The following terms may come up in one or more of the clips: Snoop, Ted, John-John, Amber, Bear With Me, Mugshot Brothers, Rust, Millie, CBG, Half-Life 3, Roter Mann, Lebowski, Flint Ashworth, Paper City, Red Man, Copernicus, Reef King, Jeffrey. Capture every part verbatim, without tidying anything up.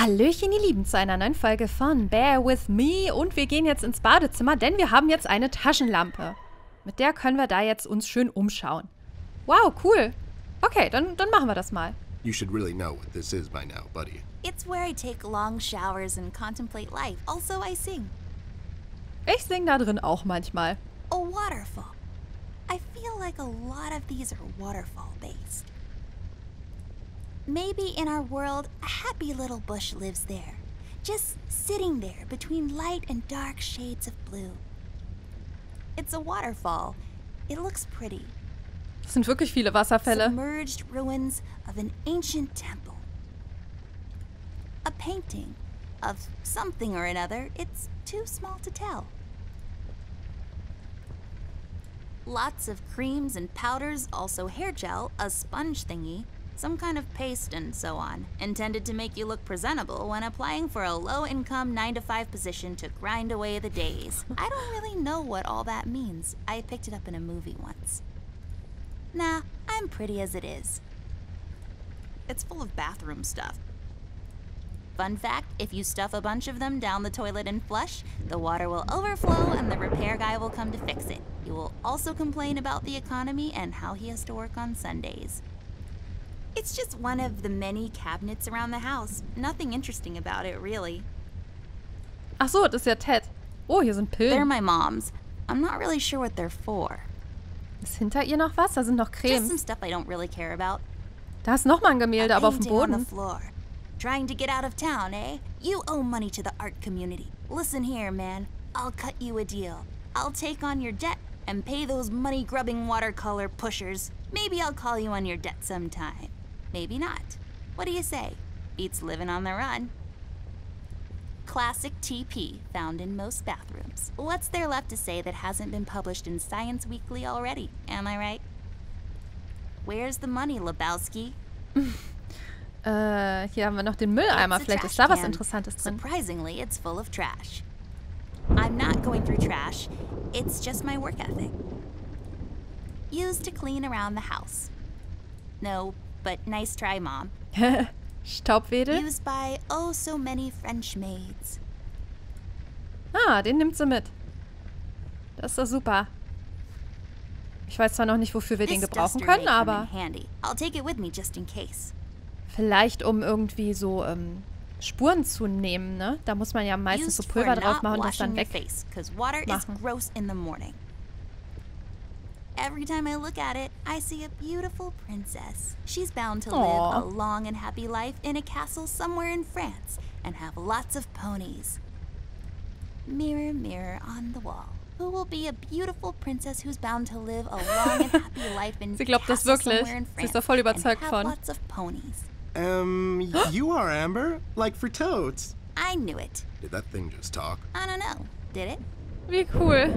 Hallöchen ihr Lieben zu einer neuen Folge von Bear With Me und wir gehen jetzt ins Badezimmer, denn wir haben jetzt eine Taschenlampe. Mit der können wir da jetzt uns schön umschauen. Wow, cool. Okay, dann, dann machen wir das mal. You should really know what this is by now, buddy. It's where I take long showers and contemplate life. Also I sing. Ich sing da drin auch manchmal. A waterfall. I feel like a lot of these are waterfall based. Maybe in our world, a happy little bush lives there, just sitting there between light and dark shades of blue. It's a waterfall. It looks pretty. Das sind wirklich viele Wasserfälle. Submerged ruins of an ancient temple. A painting of something or another. It's too small to tell. Lots of creams and powders, also hair gel, a sponge thingy, some kind of paste and so on, intended to make you look presentable when applying for a low-income nine to five position to grind away the days. I don't really know what all that means. I picked it up in a movie once. Nah, I'm pretty as it is. It's full of bathroom stuff. Fun fact, if you stuff a bunch of them down the toilet and flush, the water will overflow and the repair guy will come to fix it. He will also complain about the economy and how he has to work on Sundays. It's just one of the many cabinets around the house. Nothing interesting about it, really. Ach so, das ist ja Ted. Oh, hier sind Pillen. They're my mom's. I'm not really sure what they're for. Ist hinter ihr noch was? Da sind noch Cremes. Just some stuff I don't really care about. Da ist nochmal ein Gemälde, aber auf dem Boden. Trying to get out of town, eh? You owe money to the art community. Listen here, man. I'll cut you a deal. I'll take on your debt and pay those money-grubbing watercolor pushers. Maybe I'll call you on your debt sometime. Maybe not. What do you say? Beats living on the run. Classic T P, found in most bathrooms. What's there left to say that hasn't been published in Science Weekly already? Am I right? Where's the money, Lebowski? Äh, hier haben wir noch den Mülleimer. Vielleicht ist da was Interessantes drin. Surprisingly, it's full of trash. I'm not going through trash. It's just my work ethic. Used to clean around the house. No, but nice try, Mom. Staubwedel. Used by oh so many French maids. Ah, den nimmt sie mit. Das ist doch super. Ich weiß zwar noch nicht, wofür wir den gebrauchen können, aber... I'll take it with me just in case. Vielleicht um irgendwie so ähm, Spuren zu nehmen, ne? Da muss man ja meistens so Pulver drauf machen und das dann weg machen. Every time I look at it, I see a beautiful princess. She's bound to live a long and happy life in a castle somewhere in France and have lots of ponies. Mirror, mirror on the wall. Who will be a beautiful princess who's bound to live a long and happy life in a castle somewhere in France and have lots of ponies? Um, you are Amber, like for Toads. I knew it. Did that thing just talk? I don't know. Did it? Wie cool.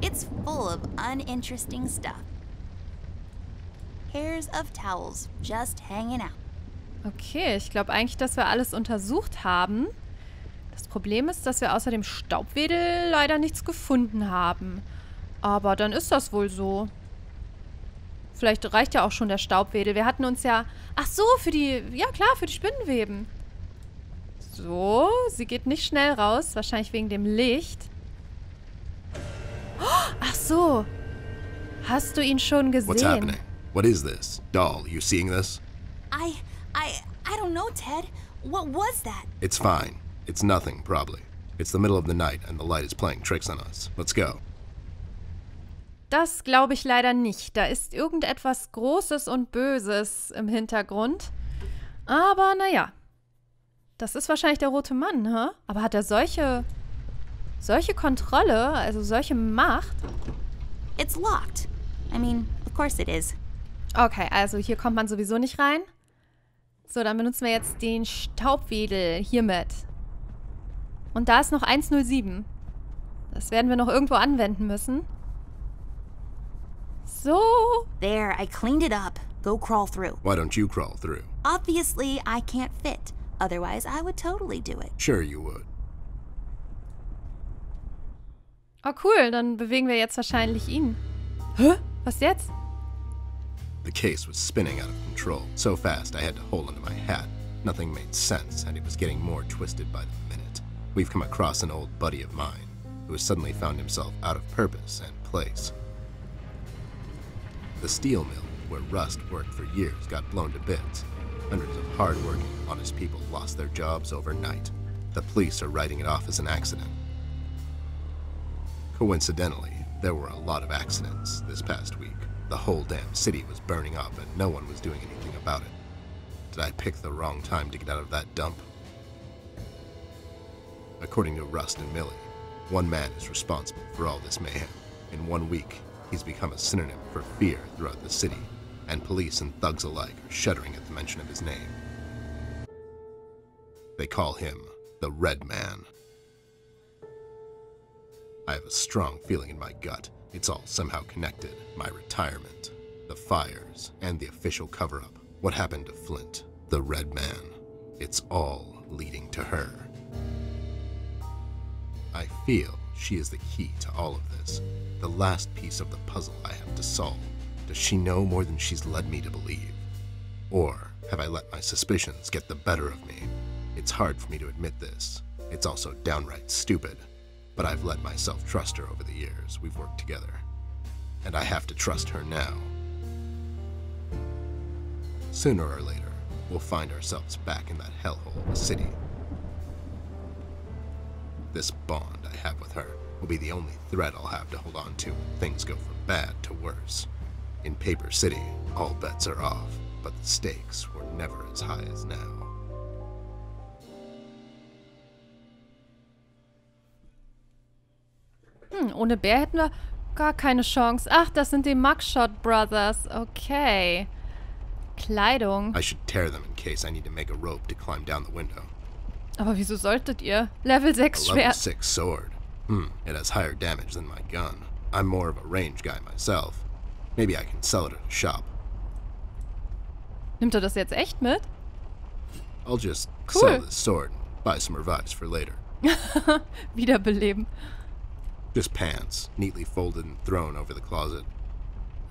It's full of uninteresting stuff. Hairs of towels just hanging out. Okay, ich glaube eigentlich, dass wir alles untersucht haben. Das Problem ist, dass wir außer dem Staubwedel leider nichts gefunden haben. Aber dann ist das wohl so. Vielleicht reicht ja auch schon der Staubwedel. Wir hatten uns ja... Ach so, für die... Ja klar, für die Spinnenweben. So, sie geht nicht schnell raus. Wahrscheinlich wegen dem Licht. Oh, ach so. Hast du ihn schon gesehen? What's happening? What is this? Doll, you seeing this? I... I... I don't know, Ted. What was that? It's fine. It's nothing, probably. It's the middle of the night and the light is playing tricks on us. Let's go. Das glaube ich leider nicht. Da ist irgendetwas Großes und Böses im Hintergrund. Aber naja. Das ist wahrscheinlich der rote Mann, hä? Huh? Aber hat er solche... solche Kontrolle, also solche Macht? It's locked. I mean, of course it is. Okay, also hier kommt man sowieso nicht rein. So, dann benutzen wir jetzt den Staubwedel hiermit. Und da ist noch eins null sieben. Das werden wir noch irgendwo anwenden müssen. So. There, I cleaned it up. Go crawl through. Why don't you crawl through? Obviously, I can't fit. Otherwise, I would totally do it. Sure you would. Oh cool, dann bewegen wir jetzt wahrscheinlich ihn. Hä? Was jetzt? The case was spinning out of control so fast I had to hold onto my hat. Nothing made sense, and it was getting more twisted by the minute. We've come across an old buddy of mine, who has suddenly found himself out of purpose and place. The steel mill, where Rust worked for years, got blown to bits. Hundreds of hard-working, honest people lost their jobs overnight. The police are writing it off as an accident. Coincidentally, there were a lot of accidents this past week. The whole damn city was burning up and no one was doing anything about it. Did I pick the wrong time to get out of that dump? According to Rust and Millie, one man is responsible for all this mayhem. In one week, he's become a synonym for fear throughout the city, and police and thugs alike are shuddering at the mention of his name. They call him the Red Man. I have a strong feeling in my gut. It's all somehow connected. My retirement, the fires, and the official cover-up. What happened to Flint, the Red Man? It's all leading to her. I feel she is the key to all of this. The last piece of the puzzle I have to solve. Does she know more than she's led me to believe? Or have I let my suspicions get the better of me? It's hard for me to admit this. It's also downright stupid. But I've let myself trust her over the years we've worked together. And I have to trust her now. Sooner or later, we'll find ourselves back in that hellhole of a city. This bond I have with her will be the only thread I'll have to hold on to when things go from bad to worse. In Paper City, all bets are off, but the stakes were never as high as now. Hm, ohne Bär hätten wir gar keine Chance. Ach, das sind die Mugshot Brothers. Okay. Kleidung. I should tear them in case I need to make a rope to climb down the window. Aber wieso solltet ihr? Level six Schwert. Level six sword. Hmm, it has higher damage than my gun. I'm more of a range guy myself. Maybe I can sell it at a shop. Nimmt er das jetzt echt mit? I'll just cool. sell this sword and buy some revives for later. Wiederbeleben. Just pants, neatly folded and thrown over the closet.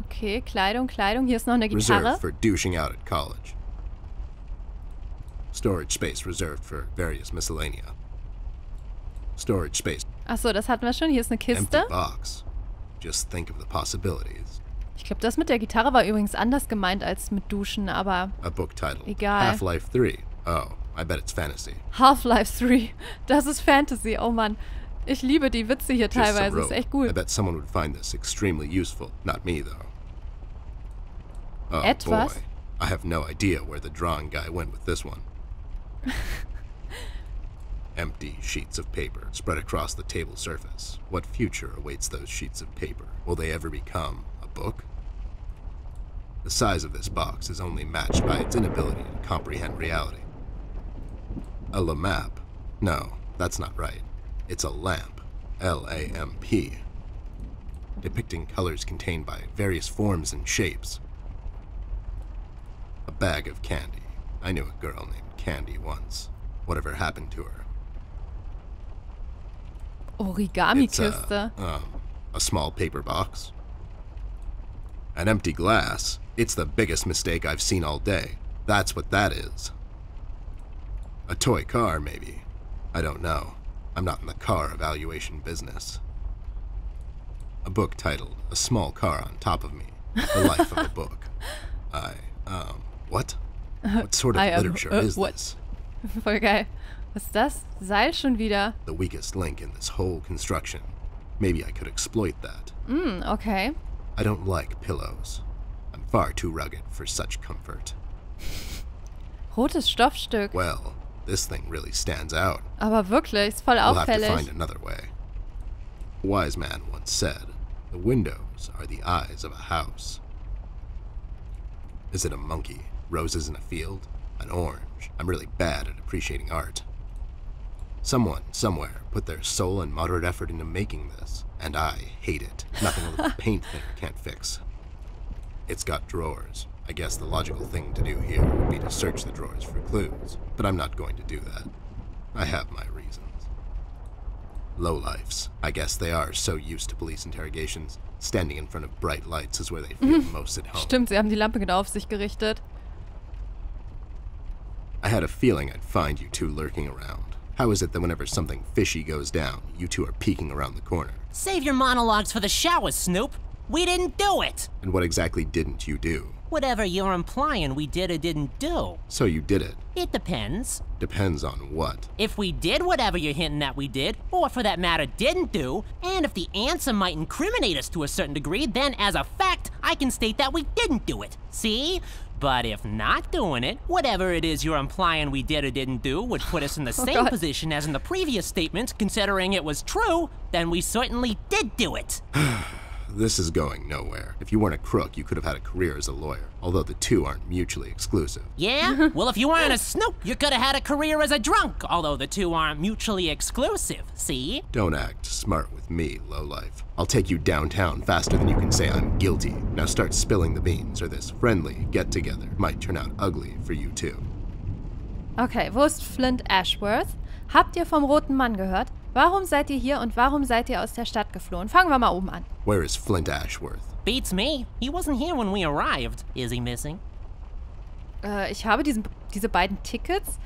Okay, Kleidung, Kleidung. Hier ist noch eine Gitarre. Reserved for douching out at college. Storage space reserved for various miscellanea. Storage space. Achso, das hatten wir schon. Hier ist eine Kiste. Empty box. Just think of the possibilities. Ich glaube, das mit der Gitarre war übrigens anders gemeint als mit Duschen, aber a book title. Egal. Half-Life three. Oh, I bet it's fantasy. Half-Life three. Das ist Fantasy. Oh Mann. Ich liebe die Witze hier teilweise, ist echt gut. I bet someone would find this extremely useful. Not me, though. Oh, Etwas? Boy. I have no idea where the drawing guy went with this one. Empty sheets of paper spread across the table surface. What future awaits those sheets of paper? Will they ever become a book? The size of this box is only matched by its inability to comprehend reality. A lamp? No, that's not right. It's a lamp, L A M P, depicting colors contained by various forms and shapes. A bag of candy. I knew a girl named Candy once. Whatever happened to her? Origami-Kiste. A, um, a small paper box. An empty glass. It's the biggest mistake I've seen all day. That's what that is. A toy car, maybe. I don't know. I'm not in the car evaluation business. A book titled A Small Car on Top of Me. The Life of a Book. I, um, what? What sort of I, um, literature uh, is what? this? Voll geil. Was ist das? Seil schon wieder. The weakest link in this whole construction. Maybe I could exploit that. Mm, okay. I don't like pillows. I'm far too rugged for such comfort. Rotes Stoffstück. Well, this thing really stands out. Aber wirklich, ist voll auffällig. We'll have to find another way. A wise man once said, the windows are the eyes of a house. Is it a monkey? Roses in a field? An orange? I'm really bad at appreciating art. Someone, somewhere, put their soul and moderate effort into making this, and I hate it. Nothing a little paint thinner can't fix. It's got drawers. I guess the logical thing to do here would be to search the drawers for clues, but I'm not going to do that. I have my reasons. Lowlifes. I guess they are so used to police interrogations. Standing in front of bright lights is where they feel mm-hmm. most at home. Stimmt, sie haben die Lampe genau auf sich gerichtet. I had a feeling I'd find you two lurking around. How is it that whenever something fishy goes down, you two are peeking around the corner? Save your monologues for the shower, Snoop. We didn't do it! And what exactly didn't you do? Whatever you're implying we did or didn't do. So you did it? It depends. Depends on what? If we did whatever you're hinting that we did, or for that matter didn't do, and if the answer might incriminate us to a certain degree, then as a fact, I can state that we didn't do it. See? But if not doing it, whatever it is you're implying we did or didn't do would put us in the oh, same God. position as in the previous statement, considering it was true, then we certainly did do it. This is going nowhere. If you weren't a crook, you could have had a career as a lawyer, although the two aren't mutually exclusive. Yeah? Well, if you weren't a snoop, you could have had a career as a drunk, although the two aren't mutually exclusive, see? Don't act smart with me, lowlife. I'll take you downtown faster than you can say I'm guilty. Now start spilling the beans, or this friendly get-together might turn out ugly for you too. Okay, wo ist Flint Ashworth? Habt ihr vom roten Mann gehört? Warum seid ihr hier und warum seid ihr aus der Stadt geflohen? Fangen wir mal oben an. Where is Flint Ashworth? Beats me. He wasn't here when we arrived. Is he missing? Äh, ich habe diesen, diese beiden Tickets.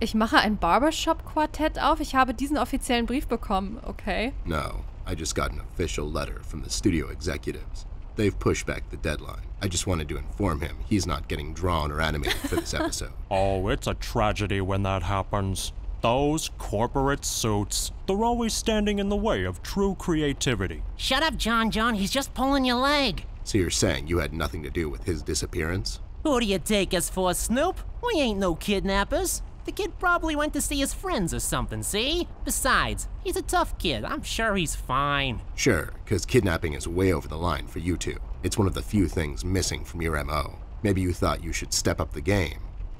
Ich mache ein Barbershop-Quartett auf. Ich habe diesen offiziellen Brief bekommen. Okay. No, I just got an official letter from the studio executives. They've pushed back the deadline. I just wanted to inform him he's not getting drawn or animated for this episode. Oh, it's a tragedy when that happens. Those corporate suits. They're always standing in the way of true creativity. Shut up, John-John. He's just pulling your leg. So you're saying you had nothing to do with his disappearance? Who do you take us for, Snoop? We ain't no kidnappers. The kid probably went to see his friends or something, see? Besides, he's a tough kid. I'm sure he's fine. Sure, because kidnapping is way over the line for you two. It's one of the few things missing from your M O. Maybe you thought you should step up the game.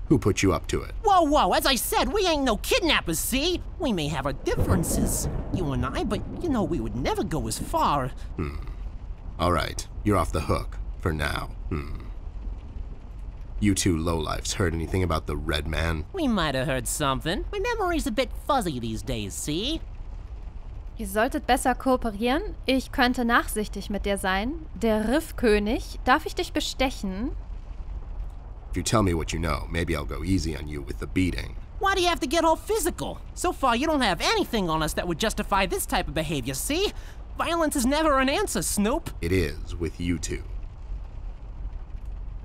Who put you up to it? Whoa, whoa, as I said, we ain't no kidnappers, see? We may have our differences, you and I, but you know we would never go as far. Hmm. All right, you're off the hook, for now. Hmm. You two lowlifes heard anything about the Red Man? We might have heard something. My memory's a bit fuzzy these days, see? Ihr solltet besser kooperieren. Ich könnte nachsichtig mit dir sein. Der Riffkönig. Darf ich dich bestechen? If you tell me what you know, maybe I'll go easy on you with the beating. Why do you have to get all physical? So far, you don't have anything on us that would justify this type of behavior, see? Violence is never an answer, Snoop. It is, with you two.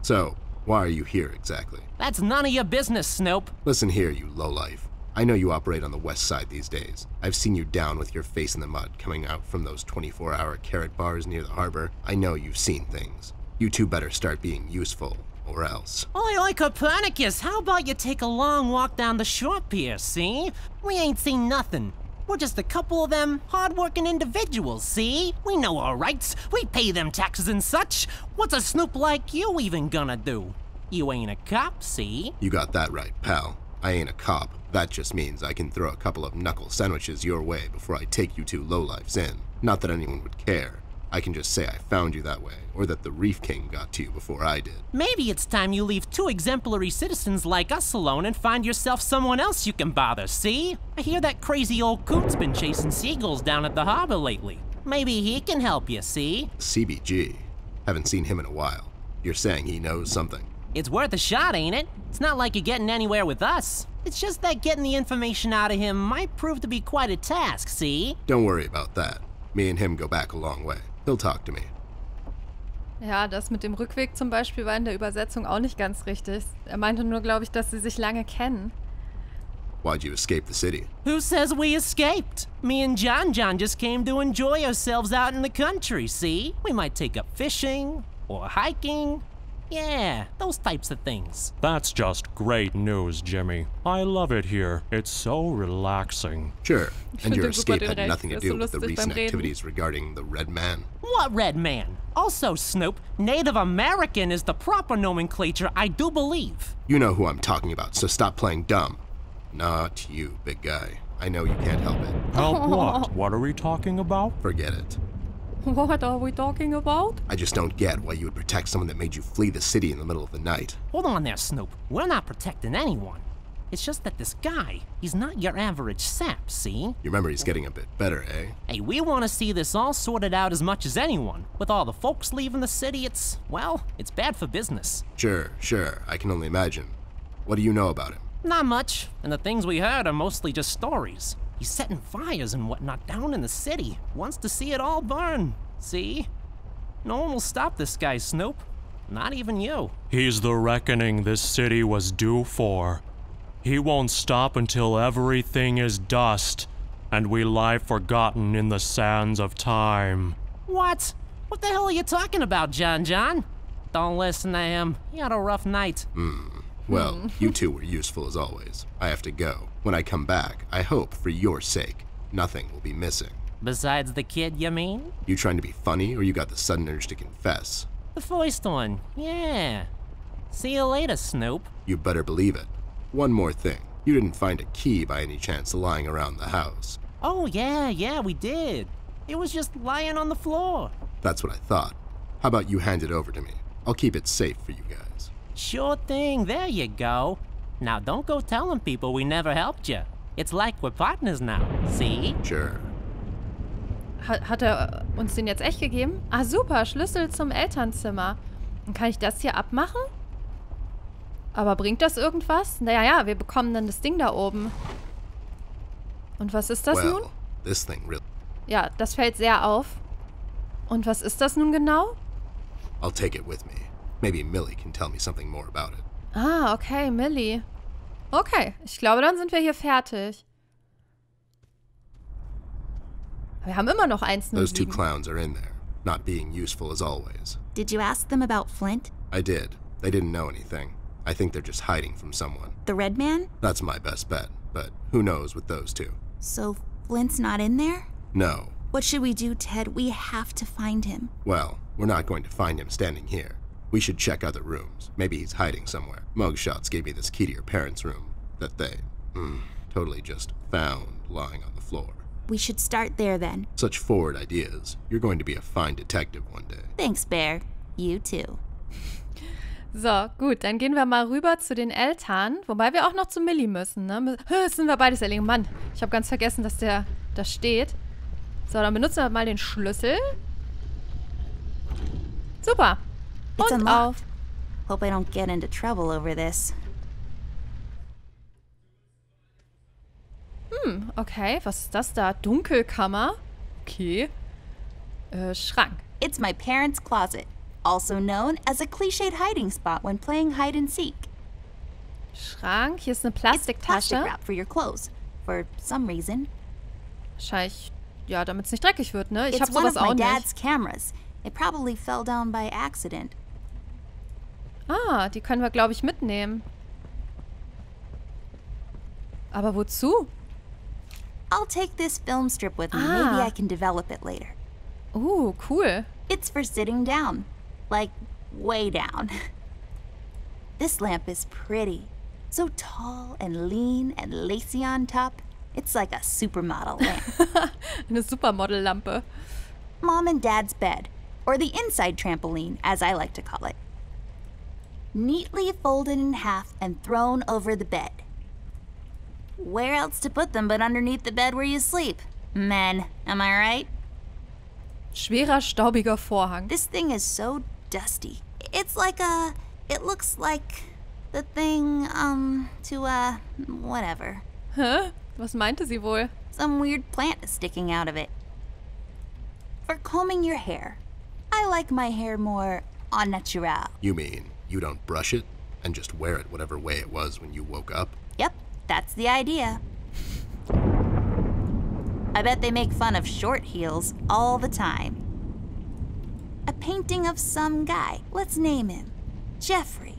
So, why are you here exactly? That's none of your business, Snoop. Listen here, you lowlife. I know you operate on the west side these days. I've seen you down with your face in the mud coming out from those twenty-four hour carrot bars near the harbor. I know you've seen things. You two better start being useful. Or else. Oi, oi, Copernicus, how about you take a long walk down the shore pier, see? We ain't seen nothing. We're just a couple of them hard-working individuals, see? We know our rights, we pay them taxes and such. What's a snoop like you even gonna do? You ain't a cop, see? You got that right, pal. I ain't a cop. That just means I can throw a couple of knuckle sandwiches your way before I take you two lowlifes in. Not that anyone would care. I can just say I found you that way, or that the Reef King got to you before I did. Maybe it's time you leave two exemplary citizens like us alone and find yourself someone else you can bother, see? I hear that crazy old coot's been chasing seagulls down at the harbor lately. Maybe he can help you, see? C B G. Haven't seen him in a while. You're saying he knows something. It's worth a shot, ain't it? It's not like you're getting anywhere with us. It's just that getting the information out of him might prove to be quite a task, see? Don't worry about that. Me and him go back a long way. He'll talk to me. Ja, das mit dem Rückweg zum Beispiel war in der Übersetzung auch nicht ganz richtig. Er meinte nur, glaube ich, dass sie sich lange kennen. Why'd you escape the city? Who says we escaped? Me and John-John just came to enjoy ourselves out in the country, see? We might take up fishing or hiking. Yeah, those types of things. That's just great news, Jimmy. I love it here. It's so relaxing. Sure, and your escape had nothing to do with the recent activities regarding the Red Man. What Red Man? Also, Snoop, Native American is the proper nomenclature, I do believe. You know who I'm talking about, so stop playing dumb. Not you, big guy. I know you can't help it. Help what? What are we talking about? Forget it. What are we talking about? I just don't get why you would protect someone that made you flee the city in the middle of the night. Hold on there, Snoop. We're not protecting anyone. It's just that this guy, he's not your average sap, see? Your memory's getting a bit better, eh? Hey, we want to see this all sorted out as much as anyone. With all the folks leaving the city, it's, well, it's bad for business. Sure, sure. I can only imagine. What do you know about him? Not much. And the things we heard are mostly just stories. He's setting fires and whatnot down in the city. Wants to see it all burn. See? No one will stop this guy, Snoop. Not even you. He's the reckoning this city was due for. He won't stop until everything is dust, and we lie forgotten in the sands of time. What? What the hell are you talking about, John-John? Don't listen to him. He had a rough night. Hmm. Well, you two were useful as always. I have to go. When I come back, I hope, for your sake, nothing will be missing. Besides the kid, you mean? You trying to be funny, or you got the sudden urge to confess? The voiced one, yeah. See you later, Snoop. You better believe it. One more thing. You didn't find a key by any chance lying around the house. Oh, yeah, yeah, we did. It was just lying on the floor. That's what I thought. How about you hand it over to me? I'll keep it safe for you guys. Sure thing, there you go. Now don't go telling people we never helped you. It's like we're partners now, see? Sure. Hat er uns den jetzt echt gegeben? Ah, super, Schlüssel zum Elternzimmer. Dann kann ich das hier abmachen? Aber bringt das irgendwas? Naja, ja, wir bekommen dann das Ding da oben. Und was ist das well, nun? This thing really... Ja, das fällt sehr auf. Und was ist das nun genau? I'll take it with me. Maybe Millie can tell me something more about it. Ah, okay, Millie. Okay, ich glaube, dann sind wir hier fertig. Wir haben immer noch eins. Those two clowns are in there, not being useful as always. Did you ask them about Flint? I did. They didn't know anything. I think they're just hiding from someone. The Red Man? That's my best bet, but who knows with those two. So Flint's not in there? No. What should we do, Ted? We have to find him. Well, we're not going to find him standing here. We should check other rooms. Maybe he's hiding somewhere. Mugshots gave me this key to your parents' room that they, mm, totally just found lying on the floor. We should start there then. Such forward ideas. You're going to be a fine detective one day. Thanks, Bear. You too. So, gut, dann gehen wir mal rüber zu den Eltern, wobei wir auch noch zu Millie müssen, ne? Das sind wir beides erlegen. Mann, ich habe ganz vergessen, dass der da steht. So, dann benutzen wir mal den Schlüssel. Super. It's Und unlocked. Auf. Hope I don't get into trouble over this. Hm, okay. Was ist das da? Dunkelkammer. Okay. Äh, Schrank. It's my parents' closet. Also known as a cliched hiding spot when playing hide and seek. Schrank. Hier ist eine Plastiktasche. Plastic wrap for your clothes. For some reason. Wahrscheinlich, ja, damit es nicht dreckig wird, ne? Ich habe sowas auch nicht. It's one of my dad's cameras. It probably fell down by accident. Ah, die können wir, glaube ich, mitnehmen. Aber wozu? I'll take this film strip with me. Ah. Maybe I can develop it later. Oh, cool. It's for sitting down. Like, way down. This lamp is pretty. So tall and lean and lacy on top. It's like a supermodel lamp. Eine Supermodel-Lampe. Mom and Dad's bed. Or the inside trampoline, as I like to call it. Neatly folded in half and thrown over the bed. Where else to put them but underneath the bed where you sleep? Men, am I right? Schwerer, staubiger Vorhang. This thing is so dusty. It's like a... It looks like the thing, um, to, uh, whatever. Huh? Was meinte sie wohl? Some weird plant is sticking out of it. For combing your hair. I like my hair more au naturel. You mean you don't brush it and just wear it whatever way it was when you woke up? Yep, that's the idea. I bet they make fun of short heels all the time. A painting of some guy. Let's name him Jeffrey.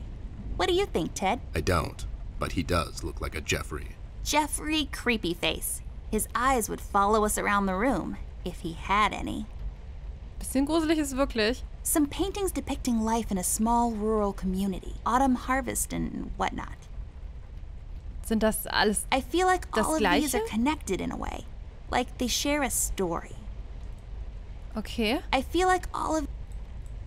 What do you think, Ted? I don't, but he does look like a Jeffrey. Jeffrey Creepyface. His eyes would follow us around the room if he had any. Bisschen gruselig ist wirklich. Some paintings depicting life in a small rural community, autumn harvest and whatnot. Sind das alles? I feel like all of these are connected in a way, like they share a story. Okay. I feel like all of.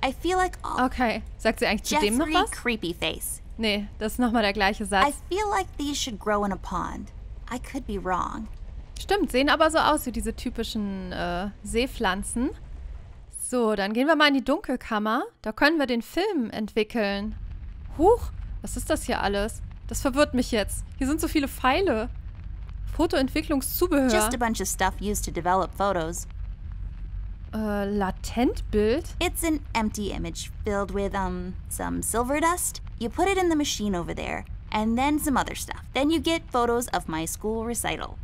I feel like all. Okay. Sagt sie eigentlich zu dem noch was? Jeffrey Creepyface. Nee, das ist nochmal der gleiche Satz. I feel like these should grow in a pond. I could be wrong. Stimmt, sehen aber so aus wie diese typischen äh, Seepflanzen. So, dann gehen wir mal in die Dunkelkammer. Da können wir den Film entwickeln. Huch, was ist das hier alles? Das verwirrt mich jetzt. Hier sind so viele Pfeile. Fotoentwicklungszubehör. Just a bunch of stuff used to develop photos. Äh, Latentbild? It's an empty image filled with, um, some silver dust. You put it in the machine over there. And then some other stuff. Then you get photos of my school recital.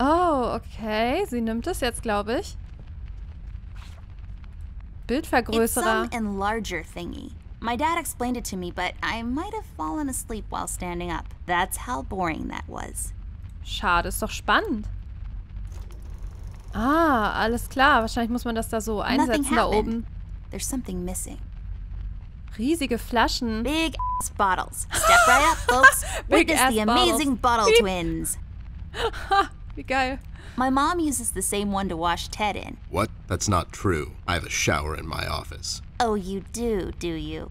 Oh, okay. Sie nimmt es jetzt, glaube ich. Bildvergrößerer. It's some enlarger thingy. My dad explained it to me, but I might have fallen asleep while standing up. That's how boring that was. Schade, ist doch spannend. Ah, alles klar. Wahrscheinlich muss man das da so einsetzen da oben. There's something missing. Riesige Flaschen. Big ass bottles. Step right up, folks. Witness the amazing bottle twins. Ha, wie geil. My mom uses the same one to wash Ted in. What? That's not true. I have a shower in my office. Oh, you do, do you?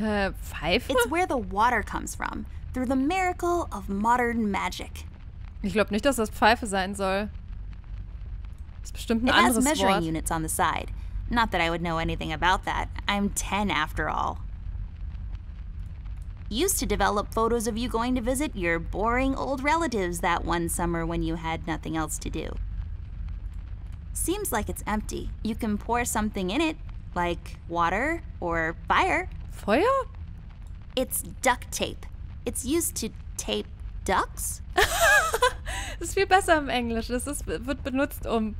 Uh, Pfeife? It's where the water comes from. Through the miracle of modern magic. Ich glaube nicht, dass das Pfeife sein soll. Das ist bestimmt ein anderes Wort. It has measuring units on the side. Not that I would know anything about that. I'm ten after all. Used to develop photos of you going to visit your boring old relatives that one summer when you had nothing else to do. Seems like it's empty. You can pour something in it, like water or fire. Feuer? It's duct tape. It's used to tape ducks. Das ist viel besser im Englisch. Das ist, wird benutzt, um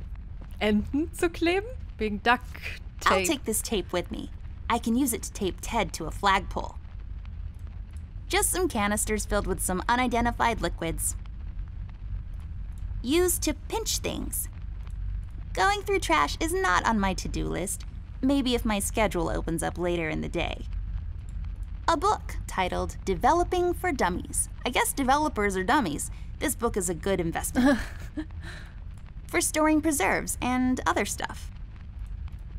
Enten zu kleben. Wegen duct tape. I'll take this tape with me. I can use it to tape Ted to a flagpole. Just some canisters filled with some unidentified liquids. Used to pinch things. Going through trash is not on my to-do list. Maybe if my schedule opens up later in the day. A book titled Developing for Dummies. I guess developers are dummies. This book is a good investment. For storing preserves and other stuff.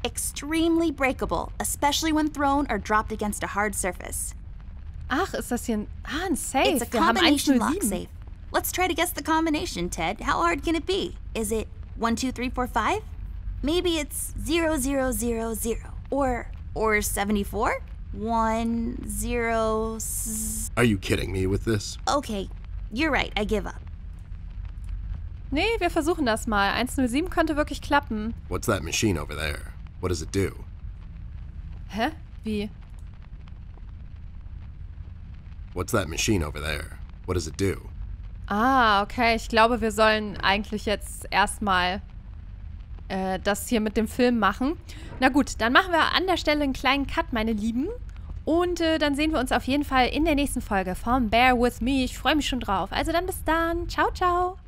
Extremely breakable, especially when thrown or dropped against a hard surface. Ach, ist das hier ein, ah, ein Safe? It's a combination lock safe. Let's try to guess the combination, Ted. How hard can it be? Is it one, two, three, four, five? Maybe it's zero, zero, zero, zero, or or seventy-four? One, zero. S Are you kidding me with this? Okay, you're right. I give up. Nee, wir versuchen das mal. one oh seven könnte wirklich klappen. What's that machine over there? What does it do? Hä? Wie? What's that machine over there? What does it do? Ah, okay. Ich glaube, wir sollen eigentlich jetzt erstmal äh, das hier mit dem Film machen. Na gut, dann machen wir an der Stelle einen kleinen Cut, meine Lieben. Und äh, dann sehen wir uns auf jeden Fall in der nächsten Folge von Bear With Me. Ich freue mich schon drauf. Also dann bis dann. Ciao, ciao.